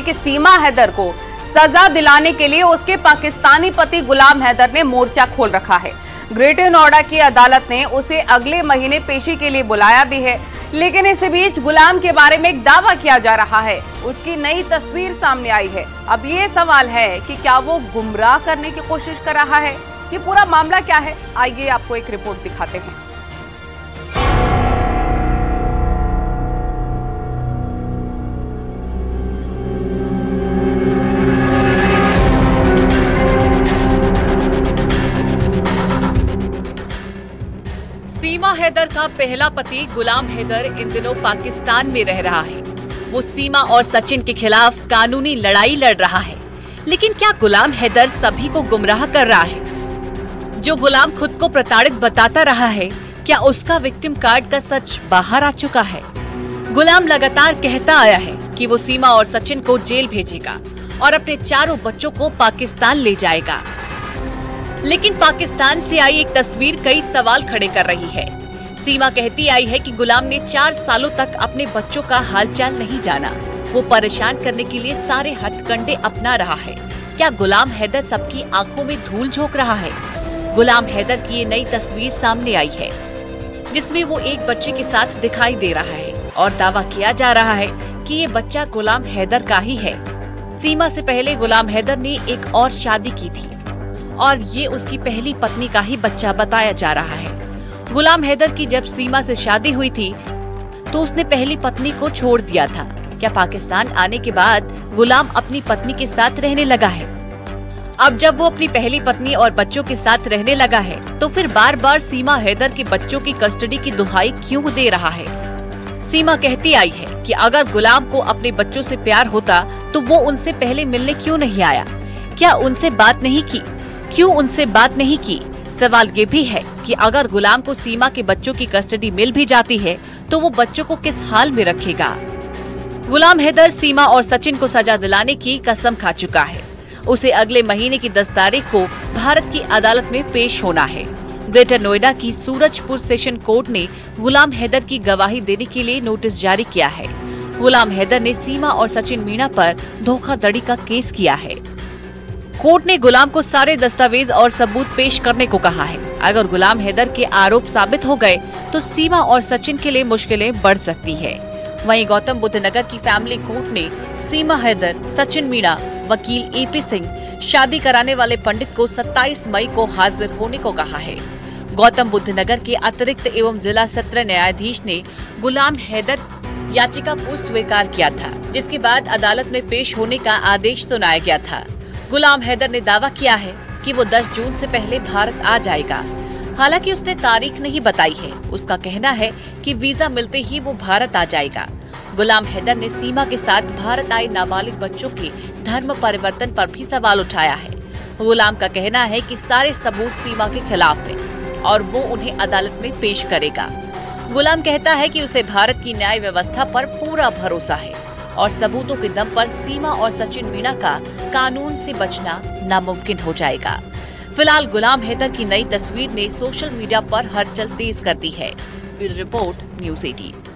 कि सीमा हैदर को सजा दिलाने के लिए उसके पाकिस्तानी पति गुलाम हैदर ने मोर्चा खोल रखा है। ग्रेटर नोएडा की अदालत ने उसे अगले महीने पेशी के लिए बुलाया भी है, लेकिन इस बीच गुलाम के बारे में एक दावा किया जा रहा है, उसकी नई तस्वीर सामने आई है। अब ये सवाल है कि क्या वो गुमराह करने की कोशिश कर रहा है? ये पूरा मामला क्या है, आइए आपको एक रिपोर्ट दिखाते हैं। सीमा हैदर का पहला पति गुलाम हैदर इन दिनों पाकिस्तान में रह रहा है। वो सीमा और सचिन के खिलाफ कानूनी लड़ाई लड़ रहा है, लेकिन क्या गुलाम हैदर सभी को गुमराह कर रहा है? जो गुलाम खुद को प्रताड़ित बताता रहा है, क्या उसका विक्टिम कार्ड का सच बाहर आ चुका है? गुलाम लगातार कहता आया है कि वो सीमा और सचिन को जेल भेजेगा और अपने चारों बच्चों को पाकिस्तान ले जाएगा, लेकिन पाकिस्तान से आई एक तस्वीर कई सवाल खड़े कर रही है। सीमा कहती आई है कि गुलाम ने 4 सालों तक अपने बच्चों का हालचाल नहीं जाना, वो परेशान करने के लिए सारे हथकंडे अपना रहा है। क्या गुलाम हैदर सबकी आंखों में धूल झोंक रहा है? गुलाम हैदर की ये नई तस्वीर सामने आई है, जिसमें वो एक बच्चे के साथ दिखाई दे रहा है और दावा किया जा रहा है कि ये बच्चा गुलाम हैदर का ही है। सीमा से पहले गुलाम हैदर ने एक और शादी की थी और ये उसकी पहली पत्नी का ही बच्चा बताया जा रहा है। गुलाम हैदर की जब सीमा से शादी हुई थी तो उसने पहली पत्नी को छोड़ दिया था। क्या पाकिस्तान आने के बाद गुलाम अपनी पत्नी के साथ रहने लगा है? अब जब वो अपनी पहली पत्नी और बच्चों के साथ रहने लगा है तो फिर बार बार सीमा हैदर के बच्चों की कस्टडी की दुहाई क्यों दे रहा है? सीमा कहती आई है कि अगर गुलाम को अपने बच्चों से प्यार होता तो वो उनसे पहले मिलने क्यों नहीं आया? क्या उनसे बात नहीं की? सवाल ये भी है कि अगर गुलाम को सीमा के बच्चों की कस्टडी मिल भी जाती है तो वो बच्चों को किस हाल में रखेगा? गुलाम हैदर सीमा और सचिन को सजा दिलाने की कसम खा चुका है। उसे अगले महीने की 10 तारीख को भारत की अदालत में पेश होना है। ग्रेटर नोएडा की सूरजपुर सेशन कोर्ट ने गुलाम हैदर की गवाही देने के लिए नोटिस जारी किया है। गुलाम हैदर ने सीमा और सचिन मीणा पर धोखाधड़ी का केस किया है। कोर्ट ने गुलाम को सारे दस्तावेज और सबूत पेश करने को कहा है। अगर गुलाम हैदर के आरोप साबित हो गए तो सीमा और सचिन के लिए मुश्किलें बढ़ सकती है। वहीं गौतम बुद्ध नगर की फैमिली कोर्ट ने सीमा हैदर, सचिन मीणा, वकील ए.पी. सिंह, शादी कराने वाले पंडित को 27 मई को हाजिर होने को कहा है। गौतम बुद्ध नगर के अतिरिक्त एवं जिला सत्र न्यायाधीश ने गुलाम हैदर याचिका को स्वीकार किया था, जिसके बाद अदालत में पेश होने का आदेश सुनाया गया था। गुलाम हैदर ने दावा किया है कि वो 10 जून से पहले भारत आ जाएगा, हालांकि उसने तारीख नहीं बताई है। उसका कहना है कि वीजा मिलते ही वो भारत आ जाएगा। गुलाम हैदर ने सीमा के साथ भारत आए नाबालिग बच्चों के धर्म परिवर्तन पर भी सवाल उठाया है। गुलाम का कहना है कि सारे सबूत सीमा के खिलाफ हैं और वो उन्हें अदालत में पेश करेगा। गुलाम कहता है कि उसे भारत की न्याय व्यवस्था पर पूरा भरोसा है और सबूतों के दम पर सीमा और सचिन मीणा का कानून से बचना नामुमकिन हो जाएगा। फिलहाल गुलाम हैदर की नई तस्वीर ने सोशल मीडिया पर हलचल तेज कर दी है। Bureau report, news 18।